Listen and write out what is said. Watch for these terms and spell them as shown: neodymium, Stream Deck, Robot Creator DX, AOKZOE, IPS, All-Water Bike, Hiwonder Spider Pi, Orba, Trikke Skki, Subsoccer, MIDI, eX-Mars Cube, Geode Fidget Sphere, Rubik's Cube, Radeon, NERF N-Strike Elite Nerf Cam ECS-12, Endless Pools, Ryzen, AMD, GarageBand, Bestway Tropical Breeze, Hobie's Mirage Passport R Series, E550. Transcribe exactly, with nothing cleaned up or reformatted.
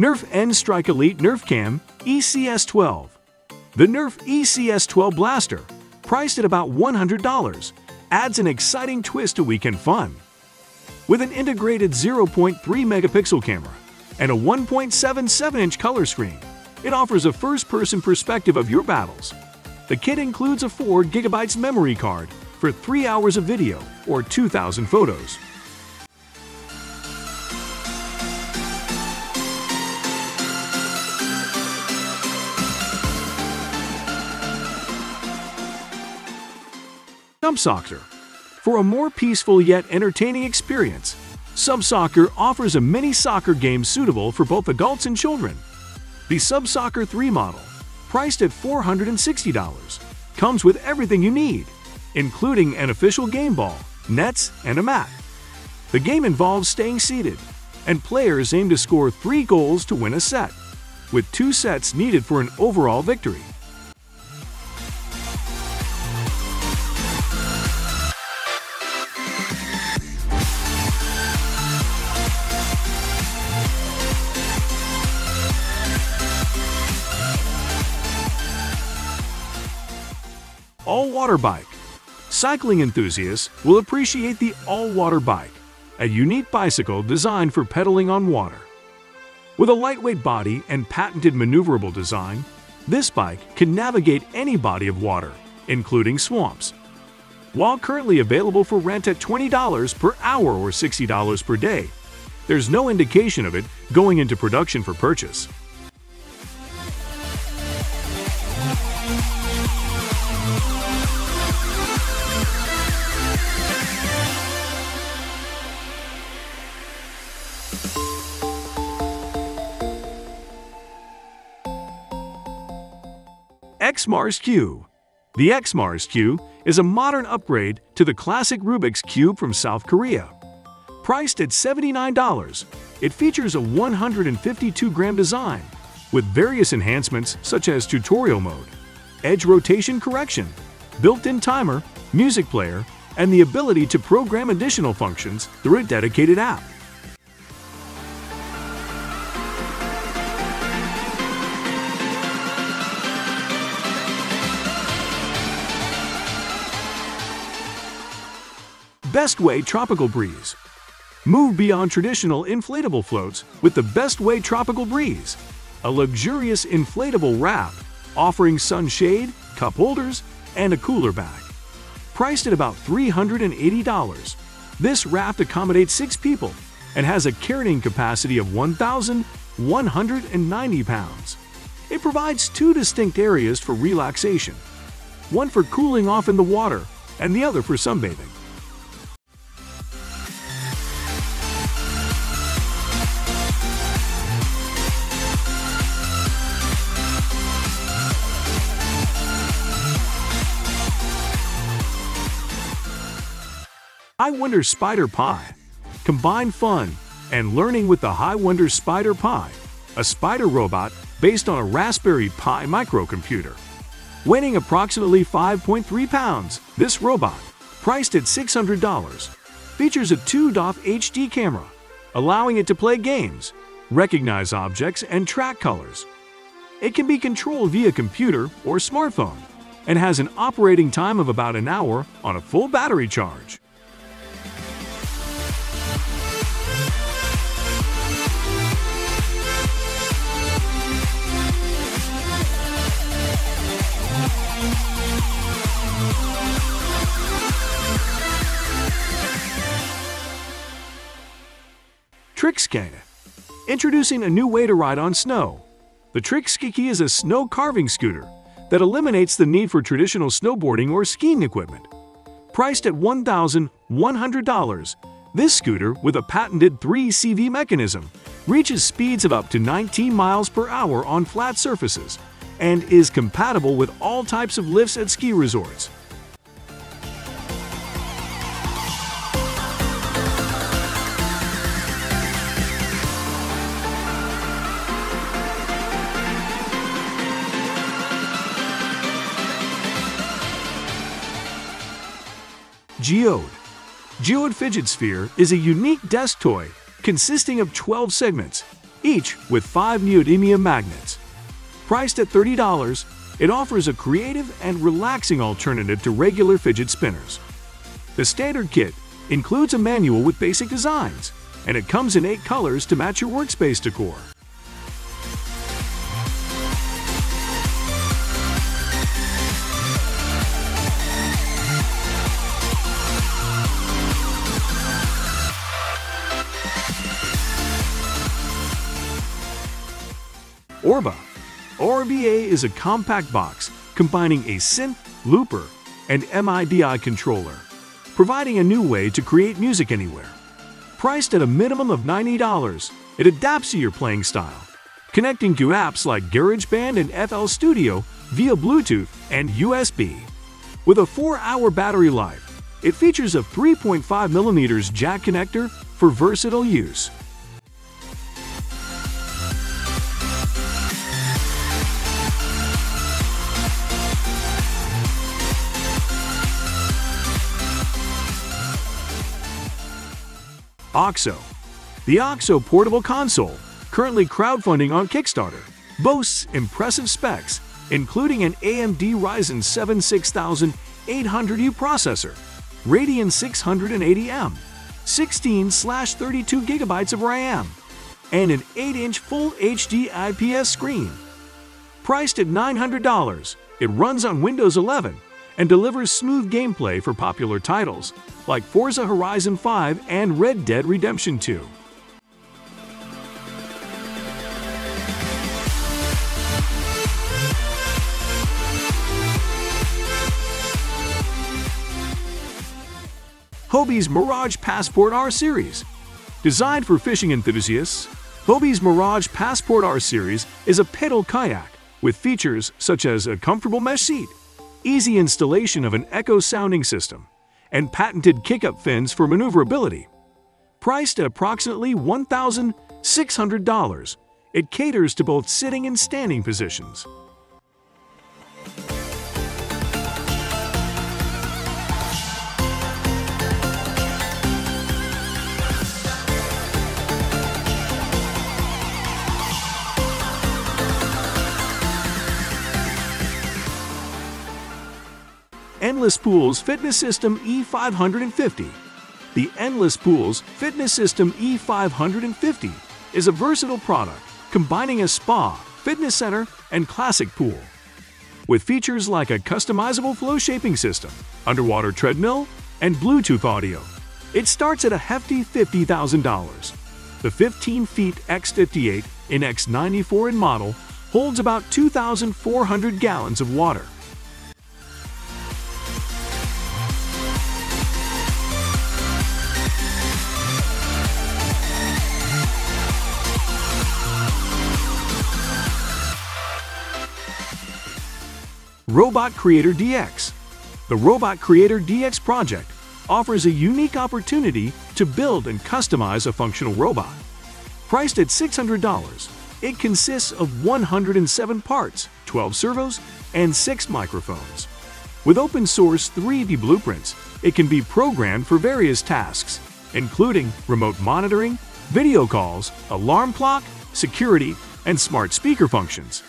NERF N-Strike Elite Nerf Cam E C S twelve. The NERF E C S twelve blaster, priced at about one hundred dollars, adds an exciting twist to weekend fun. With an integrated zero point three megapixel camera and a one point seven seven inch color screen, it offers a first-person perspective of your battles. The kit includes a four gigabyte memory card for three hours of video or two thousand photos. Subsoccer. For a more peaceful yet entertaining experience, Subsoccer offers a mini soccer game suitable for both adults and children. The Subsoccer three model, priced at four hundred sixty dollars, comes with everything you need, including an official game ball, nets, and a mat. The game involves staying seated, and players aim to score three goals to win a set, with two sets needed for an overall victory. All-Water Bike. Cycling enthusiasts will appreciate the All-Water Bike, a unique bicycle designed for pedaling on water. With a lightweight body and patented maneuverable design, this bike can navigate any body of water, including swamps. While currently available for rent at twenty dollars per hour or sixty dollars per day, there's no indication of it going into production for purchase. eX-Mars Cube. The eX-Mars Cube is a modern upgrade to the classic Rubik's Cube from South Korea. Priced at seventy-nine dollars, it features a one hundred fifty-two gram design with various enhancements such as tutorial mode, edge rotation correction, built-in timer, music player, and the ability to program additional functions through a dedicated app. Bestway Tropical Breeze. Move beyond traditional inflatable floats with the Bestway Tropical Breeze, a luxurious inflatable raft offering sunshade, cup holders, and a cooler bag. Priced at about three hundred eighty dollars, this raft accommodates six people and has a carrying capacity of one thousand one hundred ninety pounds. It provides two distinct areas for relaxation, one for cooling off in the water and the other for sunbathing. Hiwonder Spider Pi. Combine fun and learning with the Hiwonder Spider Pi, a spider robot based on a Raspberry Pi microcomputer. Weighing approximately five point three pounds, this robot, priced at six hundred dollars, features a two D O F H D camera, allowing it to play games, recognize objects, and track colors. It can be controlled via computer or smartphone and has an operating time of about an hour on a full battery charge. Trikke Skki. Introducing a new way to ride on snow, the Trikke Skki is a snow carving scooter that eliminates the need for traditional snowboarding or skiing equipment. Priced at one thousand one hundred dollars, this scooter with a patented three C V mechanism reaches speeds of up to nineteen miles per hour on flat surfaces and is compatible with all types of lifts at ski resorts. Geode. Geode Fidget Sphere is a unique desk toy consisting of twelve segments each with five neodymium magnets. Priced at thirty dollars, it offers a creative and relaxing alternative to regular fidget spinners. The standard kit includes a manual with basic designs, and it comes in eight colors to match your workspace decor. Orba. Orba is a compact box combining a synth, looper, and M I D I controller, providing a new way to create music anywhere. Priced at a minimum of ninety dollars, it adapts to your playing style, connecting to apps like GarageBand and F L Studio via Bluetooth and U S B. With a four hour battery life, it features a three point five millimeter jack connector for versatile use. AOKZOE. The AOKZOE portable console, currently crowdfunding on Kickstarter, boasts impressive specs, including an A M D Ryzen seven six thousand eight hundred U processor, Radeon six hundred eighty M, sixteen through thirty-two gigabytes of RAM, and an eight inch Full H D I P S screen. Priced at nine hundred dollars, it runs on Windows eleven and delivers smooth gameplay for popular titles like Forza Horizon five and Red Dead Redemption two. Hobie's Mirage Passport R Series. Designed for fishing enthusiasts, Hobie's Mirage Passport R Series is a pedal kayak with features such as a comfortable mesh seat, easy installation of an echo sounding system, and patented kick-up fins for maneuverability. Priced at approximately one thousand six hundred dollars, it caters to both sitting and standing positions. Endless Pools Fitness System E five fifty. The Endless Pools Fitness System E five fifty is a versatile product combining a spa, fitness center, and classic pool. With features like a customizable flow shaping system, underwater treadmill, and Bluetooth audio, it starts at a hefty fifty thousand dollars. The fifteen feet by fifty-eight in by ninety-four in model holds about two thousand four hundred gallons of water. Robot Creator D X. The Robot Creator D X project offers a unique opportunity to build and customize a functional robot. Priced at six hundred dollars, it consists of one hundred seven parts, twelve servos, and six microphones. With open-source three D blueprints, it can be programmed for various tasks, including remote monitoring, video calls, alarm clock, security, and smart speaker functions.